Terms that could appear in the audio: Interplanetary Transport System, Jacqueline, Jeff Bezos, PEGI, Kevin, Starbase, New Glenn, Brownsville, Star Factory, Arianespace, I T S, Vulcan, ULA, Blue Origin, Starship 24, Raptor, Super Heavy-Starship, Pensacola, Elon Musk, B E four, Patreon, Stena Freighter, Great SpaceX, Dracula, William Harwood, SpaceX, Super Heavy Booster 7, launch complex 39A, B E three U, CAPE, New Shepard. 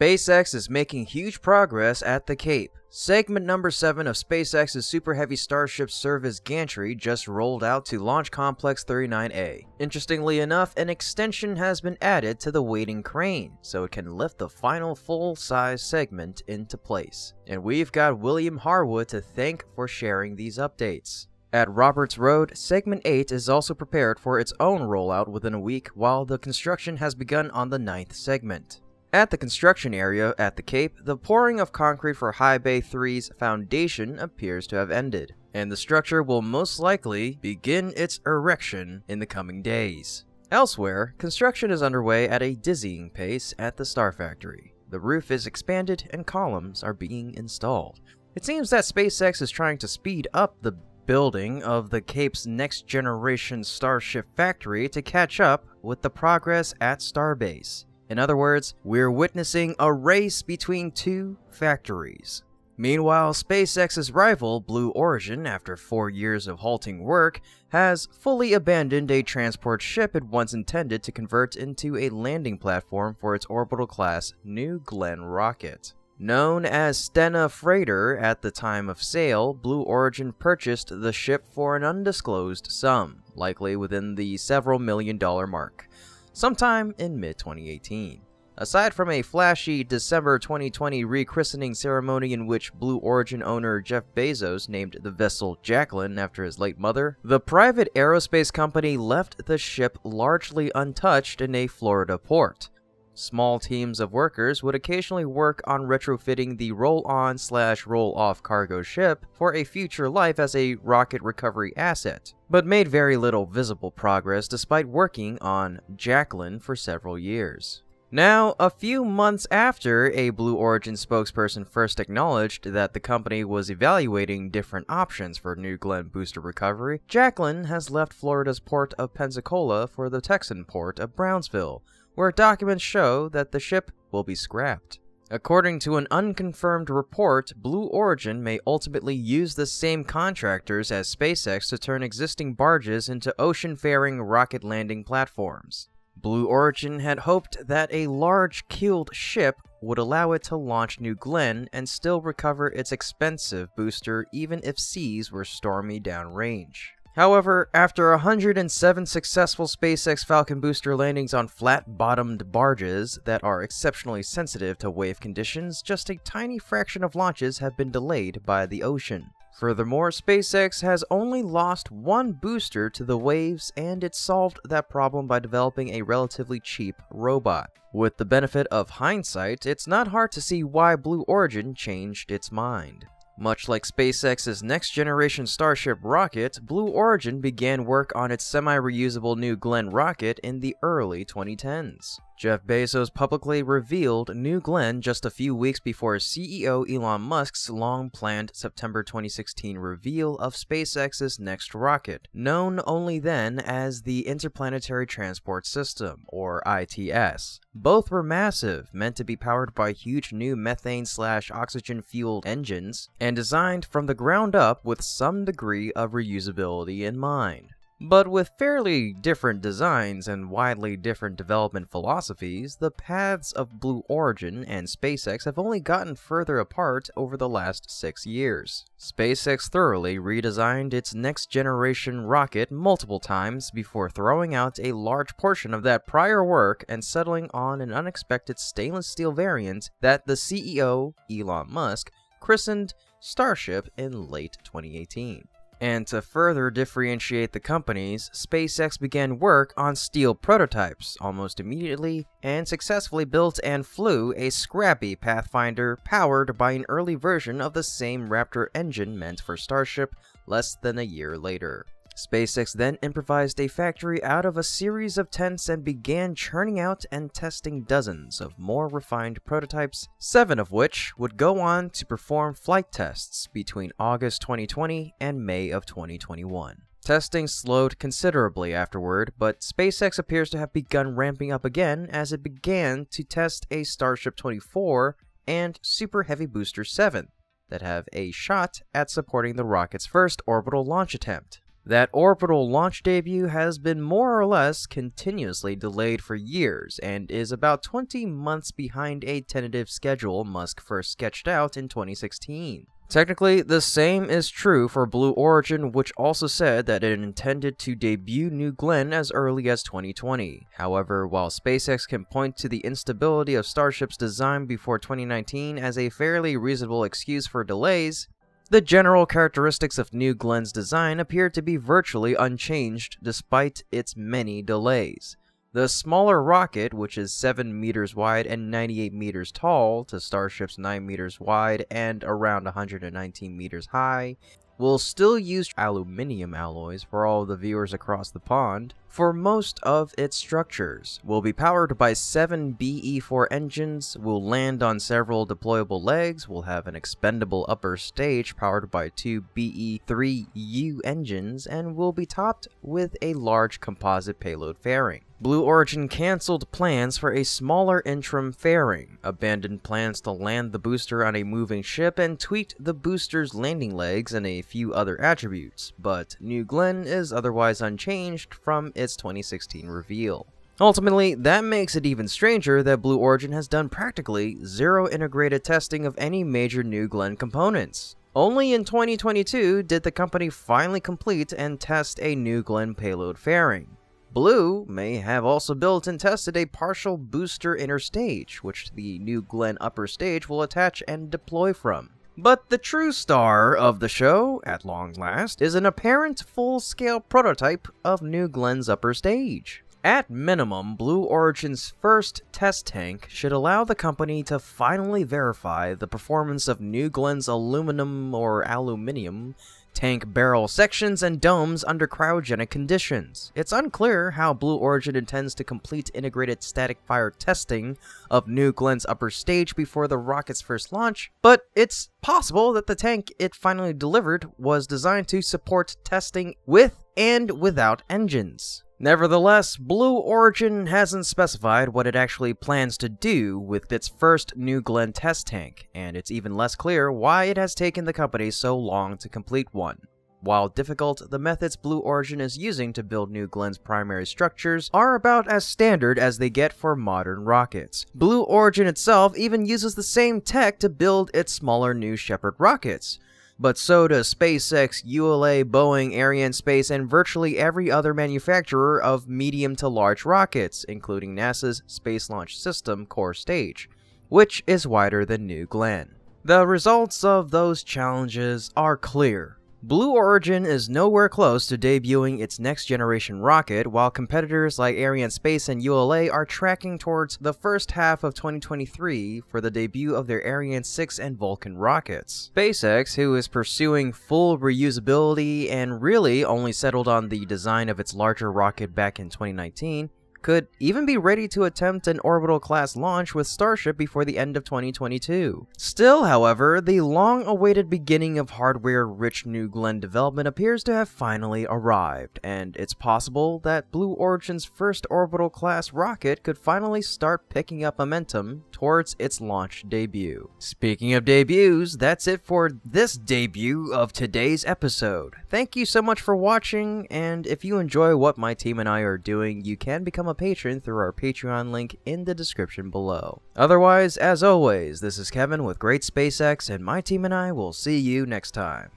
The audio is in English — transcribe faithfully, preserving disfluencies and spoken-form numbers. SpaceX is making huge progress at the Cape. Segment number seven of SpaceX's Super Heavy Starship service gantry just rolled out to Launch Complex thirty-nine A. Interestingly enough, an extension has been added to the waiting crane, so it can lift the final full-size segment into place. And we've got William Harwood to thank for sharing these updates. At Roberts Road, Segment eight is also prepared for its own rollout within a week, while the construction has begun on the ninth segment. At the construction area at the Cape, the pouring of concrete for High Bay three's foundation appears to have ended, and the structure will most likely begin its erection in the coming days. Elsewhere, construction is underway at a dizzying pace at the Star Factory. The roof is expanded and columns are being installed. It seems that SpaceX is trying to speed up the building of the Cape's next generation Starship factory to catch up with the progress at Starbase. In other words, we're witnessing a race between two factories. Meanwhile, SpaceX's rival, Blue Origin, after four years of halting work, has fully abandoned a transport ship it once intended to convert into a landing platform for its orbital-class New Glenn rocket. Known as Stena Freighter at the time of sale, Blue Origin purchased the ship for an undisclosed sum, likely within the several million dollar mark, sometime in mid twenty eighteen. Aside from a flashy December twenty twenty rechristening ceremony in which Blue Origin owner Jeff Bezos named the vessel Jacqueline after his late mother, the private aerospace company left the ship largely untouched in a Florida port. Small teams of workers would occasionally work on retrofitting the roll-on slash roll-off cargo ship for a future life as a rocket recovery asset, but made very little visible progress despite working on Jacqueline for several years. Now, a few months after a Blue Origin spokesperson first acknowledged that the company was evaluating different options for New Glenn booster recovery, Jacqueline has left Florida's port of Pensacola for the Texan port of Brownsville, where documents show that the ship will be scrapped. According to an unconfirmed report, Blue Origin may ultimately use the same contractors as SpaceX to turn existing barges into ocean-faring rocket landing platforms. Blue Origin had hoped that a large keeled ship would allow it to launch New Glenn and still recover its expensive booster even if seas were stormy downrange. However, after one hundred seven successful SpaceX Falcon booster landings on flat-bottomed barges that are exceptionally sensitive to wave conditions, just a tiny fraction of launches have been delayed by the ocean. Furthermore, SpaceX has only lost one booster to the waves, and it solved that problem by developing a relatively cheap robot. With the benefit of hindsight, it's not hard to see why Blue Origin changed its mind. Much like SpaceX's next-generation Starship rocket, Blue Origin began work on its semi-reusable New Glenn rocket in the early twenty tens. Jeff Bezos publicly revealed New Glenn just a few weeks before C E O Elon Musk's long-planned September twenty sixteen reveal of SpaceX's next rocket, known only then as the Interplanetary Transport System, or I T S. Both were massive, meant to be powered by huge new methane-slash-oxygen-fueled engines, and designed from the ground up with some degree of reusability in mind. But with fairly different designs and widely different development philosophies, the paths of Blue Origin and SpaceX have only gotten further apart over the last six years. SpaceX thoroughly redesigned its next-generation rocket multiple times before throwing out a large portion of that prior work and settling on an unexpected stainless steel variant that the C E O, Elon Musk, christened Starship in late twenty eighteen. And to further differentiate the companies, SpaceX began work on steel prototypes almost immediately and successfully built and flew a scrappy Pathfinder powered by an early version of the same Raptor engine meant for Starship less than a year later. SpaceX then improvised a factory out of a series of tents and began churning out and testing dozens of more refined prototypes, seven of which would go on to perform flight tests between August twenty twenty and May of twenty twenty-one. Testing slowed considerably afterward, but SpaceX appears to have begun ramping up again as it began to test a Starship twenty-four and Super Heavy Booster seven that have a shot at supporting the rocket's first orbital launch attempt. That orbital launch debut has been more or less continuously delayed for years and is about twenty months behind a tentative schedule Musk first sketched out in twenty sixteen. Technically, the same is true for Blue Origin, which also said that it intended to debut New Glenn as early as twenty twenty. However, while SpaceX can point to the instability of Starship's design before twenty nineteen as a fairly reasonable excuse for delays, the general characteristics of New Glenn's design appear to be virtually unchanged despite its many delays. The smaller rocket, which is seven meters wide and ninety-eight meters tall, to Starship's nine meters wide and around one hundred nineteen meters high, will still use aluminum alloys for all the viewers across the pond. For most of its structures, will be powered by seven B E four engines, will land on several deployable legs, will have an expendable upper stage powered by two B E three U engines, and will be topped with a large composite payload fairing. Blue Origin cancelled plans for a smaller interim fairing, abandoned plans to land the booster on a moving ship, and tweaked the booster's landing legs and a few other attributes, but New Glenn is otherwise unchanged from its twenty sixteen reveal. Ultimately, that makes it even stranger that Blue Origin has done practically zero integrated testing of any major New Glenn components. Only in twenty twenty-two did the company finally complete and test a New Glenn payload fairing. Blue may have also built and tested a partial booster inner stage, which the New Glenn upper stage will attach and deploy from. But the true star of the show, at long last, is an apparent full-scale prototype of New Glenn's upper stage. At minimum, Blue Origin's first test tank should allow the company to finally verify the performance of New Glenn's aluminum or aluminium tank barrel sections and domes under cryogenic conditions. It's unclear how Blue Origin intends to complete integrated static fire testing of New Glenn's upper stage before the rocket's first launch, but it's possible that the tank it finally delivered was designed to support testing with and without engines. Nevertheless, Blue Origin hasn't specified what it actually plans to do with its first New Glenn test tank, and it's even less clear why it has taken the company so long to complete one. While difficult, the methods Blue Origin is using to build New Glenn's primary structures are about as standard as they get for modern rockets. Blue Origin itself even uses the same tech to build its smaller New Shepard rockets. But so does SpaceX, U L A, Boeing, Arianespace, and virtually every other manufacturer of medium to large rockets, including NASA's Space Launch System core stage, which is wider than New Glenn. The results of those challenges are clear. Blue Origin is nowhere close to debuting its next-generation rocket, while competitors like Arianespace and U L A are tracking towards the first half of twenty twenty-three for the debut of their Ariane six and Vulcan rockets. SpaceX, who is pursuing full reusability and really only settled on the design of its larger rocket back in twenty nineteen, could even be ready to attempt an orbital-class launch with Starship before the end of twenty twenty-two. Still, however, the long-awaited beginning of hardware-rich New Glenn development appears to have finally arrived, and it's possible that Blue Origin's first orbital-class rocket could finally start picking up momentum towards its launch debut. Speaking of debuts, that's it for this debut of today's episode. Thank you so much for watching, and if you enjoy what my team and I are doing, you can become a patron through our Patreon link in the description below. Otherwise, as always, this is Kevin with Great SpaceX, and my team and I will see you next time.